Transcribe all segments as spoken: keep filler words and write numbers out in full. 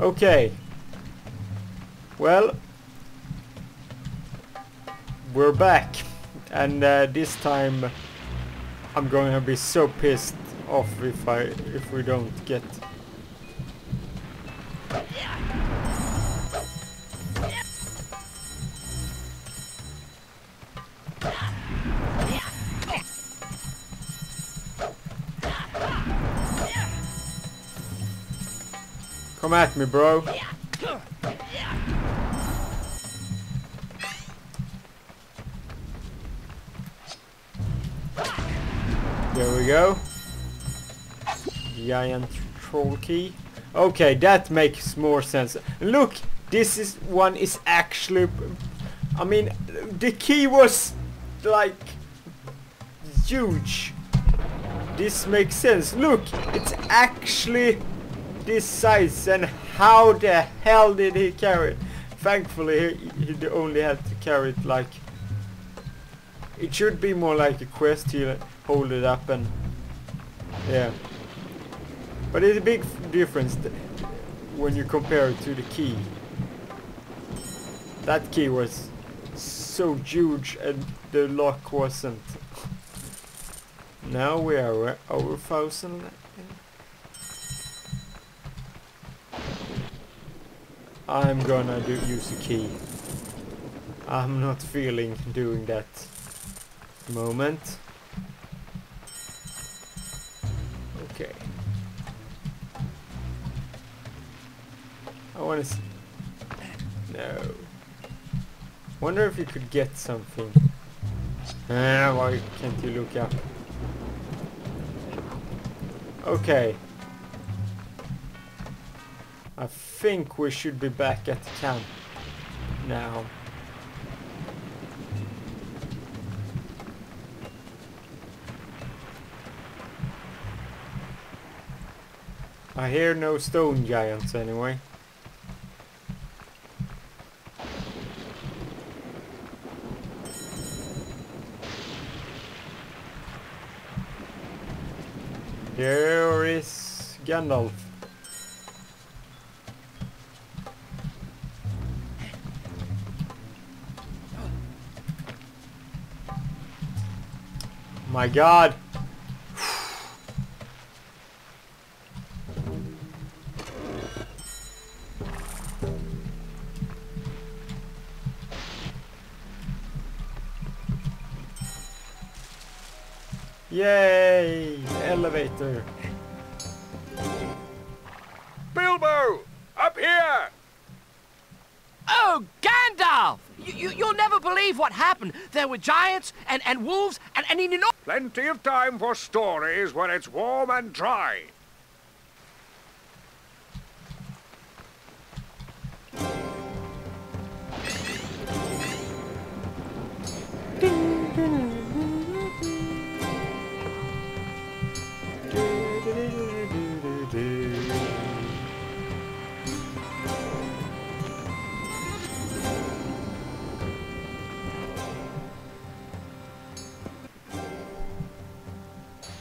Okay. Well, we're back, and uh, this time I'm going to be so pissed off if I if we don't get. Come at me, bro. There we go. Giant troll key. Okay, that makes more sense. Look, this is one is actually... I mean, the key was like huge. This makes sense. Look, it's actually this size, and how the hell did he carry it? Thankfully, he, he only had to carry it like... It should be more like a quest here. Hold it up and... Yeah. But it's a big difference when you compare it to the key. That key was so huge and the lock wasn't. Now we are over a thousand. I'm gonna do, use the key. I'm not feeling doing that moment. Okay. I wanna see. No. Wonder if you could get something. Ah, why can't you look up? Okay. I think we should be back at the camp now. I hear no stone giants anyway. There is Gandalf. My God. Yay! Elevator. Bilbo, up here. Oh, Gandalf! You, you, you'll never believe what happened. There were giants and, and wolves and, and an enormous... Plenty of time for stories when it's warm and dry.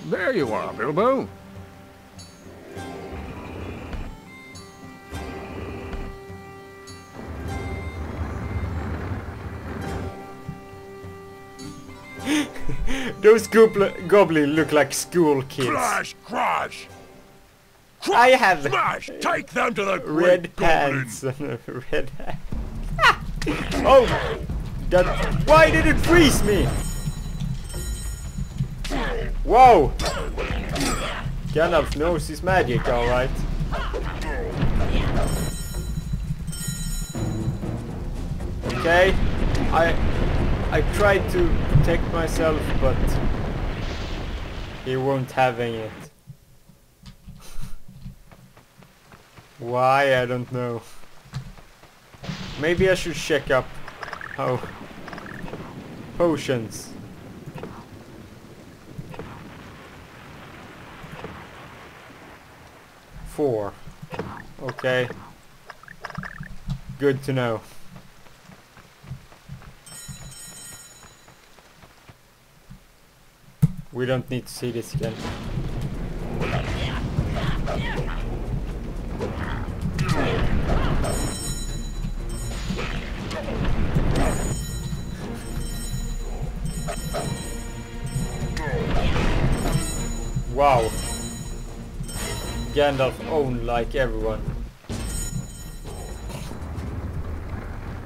There you are, Bilbo. Those goblins look like school kids. Crash, crash! Crash, I have crash. Take them to the red hands. Red hands. Oh, that! Why did it freeze me? Whoa! Gandalf knows his magic, alright. Okay, I I tried to protect myself, but he won't having it. Why, I don't know. Maybe I should check up how potions. Four. Okay. Good to know. We don't need to see this again. Wow. Gandalf owned like everyone.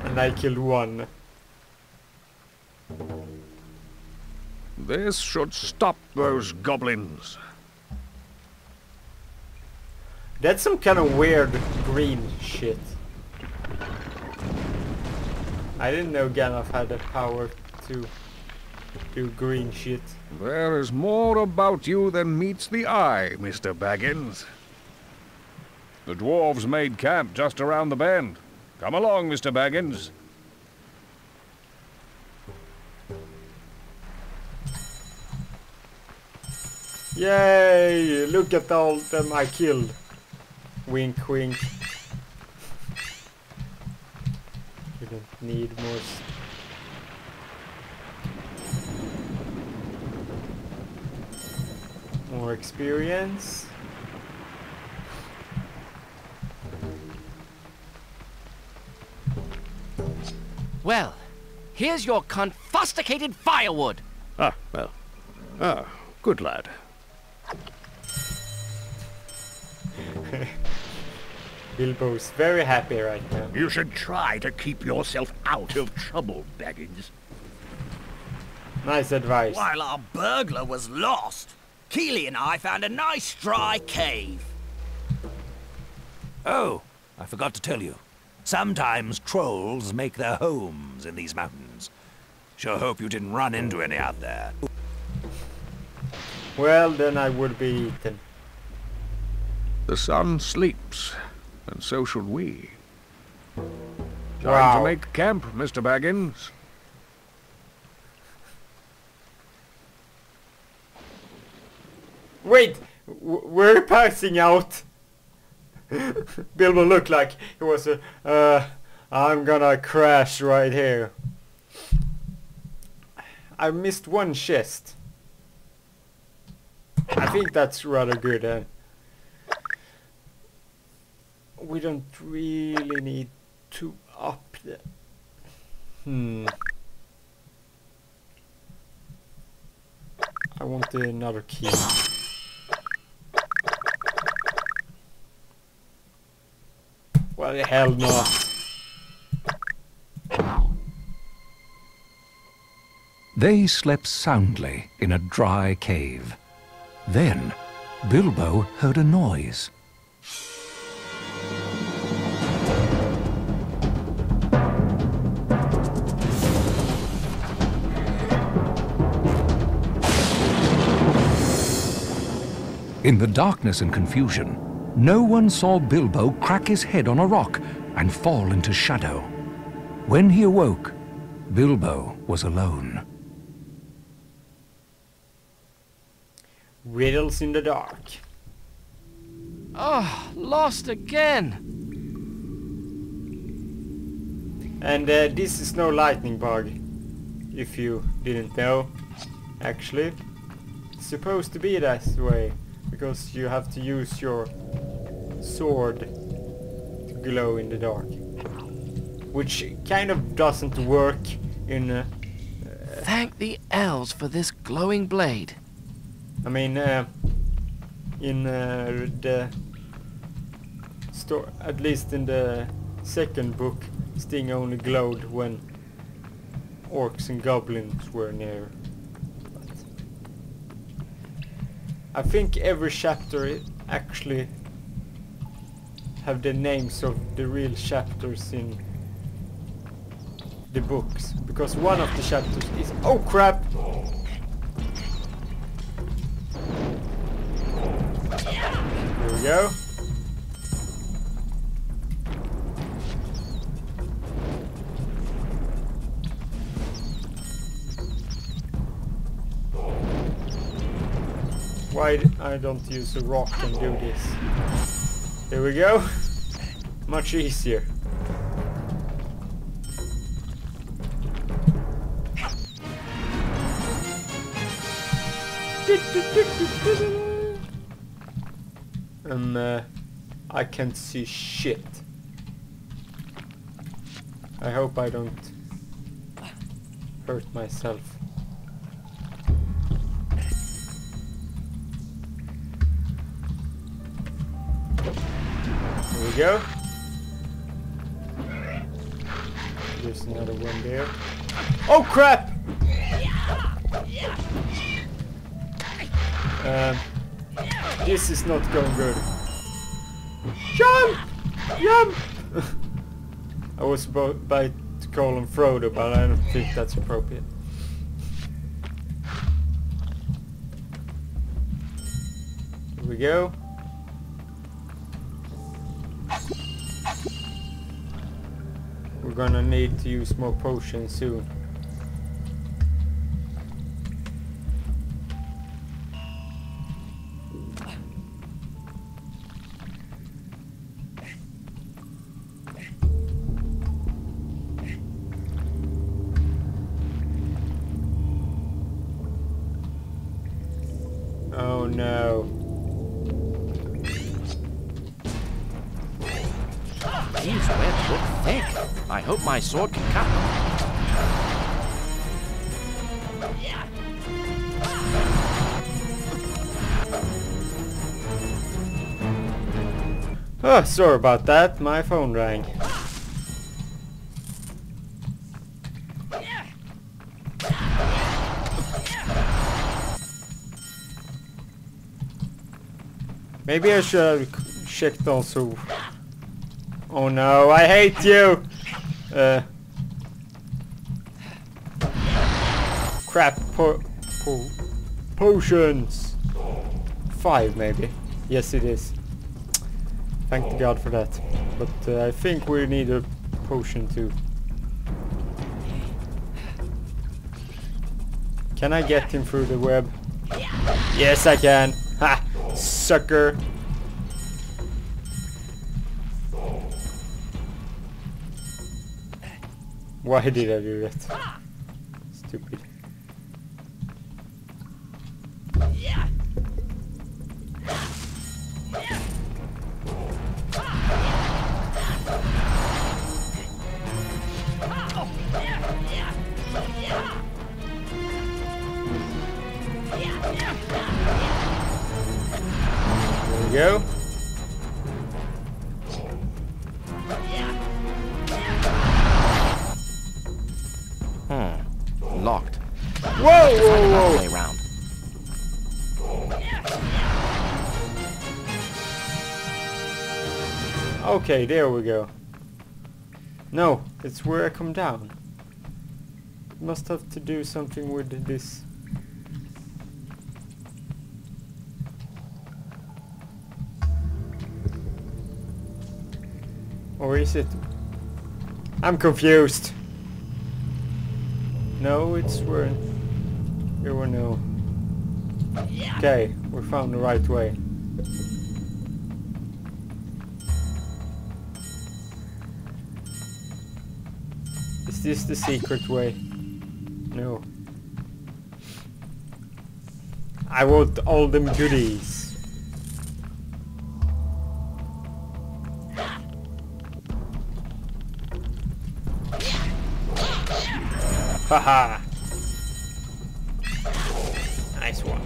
And I killed one. This should stop those goblins. That's some kind of weird green shit. I didn't know Gandalf had the power to do green shit. There is more about you than meets the eye, Mister Baggins. The dwarves made camp just around the bend. Come along, Mister Baggins. Yay! Look at all them I killed. Wink, wink. You don't need more. More experience. Well, here's your confusticated firewood. Ah, well. Ah, good lad. Bilbo's very happy right now. You should try to keep yourself out of trouble, Baggins. Nice advice. While our burglar was lost, Keely and I found a nice dry cave. Oh, I forgot to tell you. Sometimes trolls make their homes in these mountains. Sure hope you didn't run into any out there. Well, then I would be eaten. The sun sleeps, and so should we. Time wow. to make camp, Mister Baggins. Wait, w we're passing out. Bilbo looked like he was a, uh, I'm gonna crash right here. I missed one chest. I think that's rather good, huh? We don't really need to up the... Hmm. I want another key. Well, the hell no. They slept soundly in a dry cave. Then, Bilbo heard a noise. In the darkness and confusion, no one saw Bilbo crack his head on a rock and fall into shadow. When he awoke, Bilbo was alone. Riddles in the dark. Ah, oh, lost again. And uh, this is no lightning bug, if you didn't know. Actually, it's supposed to be that way, because you have to use your sword to glow in the dark, which kind of doesn't work in uh, thank the elves for this glowing blade. I mean, uh, in uh, the store, at least in the second book, Sting only glowed when orcs and goblins were near. But I think every chapter actually have the names of the real chapters in the books, because one of the chapters is... Oh crap! Here we go. Why I don't use a rock and do this? There we go. Much easier. Um, uh, I can't see shit. I hope I don't hurt myself. we go. There's another one there. Oh crap! Um, this is not going good. Jump! Jump! I was about to call him Frodo, but I don't think that's appropriate. Here we go. We're gonna need to use more potions soon. Oh no. These webs look thick. I hope my sword can cut them. Oh, sorry about that. My phone rang. Maybe I should have checked also. Oh no, I hate you! Uh, crap, po po potions! Five maybe. Yes it is. Thank God for that. But uh, I think we need a potion too. Can I get him through the web? Yes I can! Ha! Sucker! Why did I do that? Stupid. There we go. Hmm. Locked. Whoa, whoa, whoa! Round. Okay, there we go. No, it's where I come down. Must have to do something with this. Or is it? I'm confused. No, it's where... Here we know. Okay, we found the right way. Is this the secret way? No. I want all them goodies. Haha! Nice one.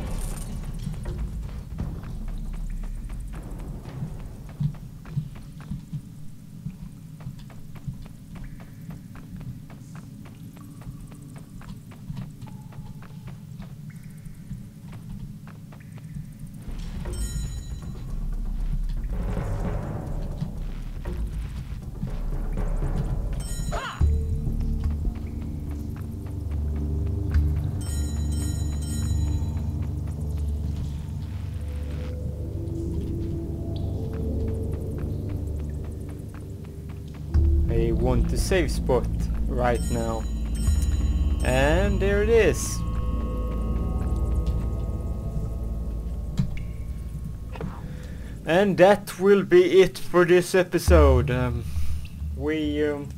Want the safe spot right now, and there it is. And that will be it for this episode. Um, we um,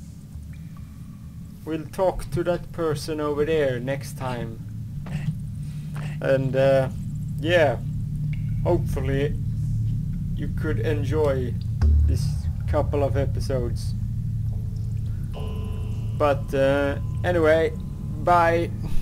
will talk to that person over there next time, and uh, yeah, hopefully you could enjoy this couple of episodes. But uh, anyway, bye.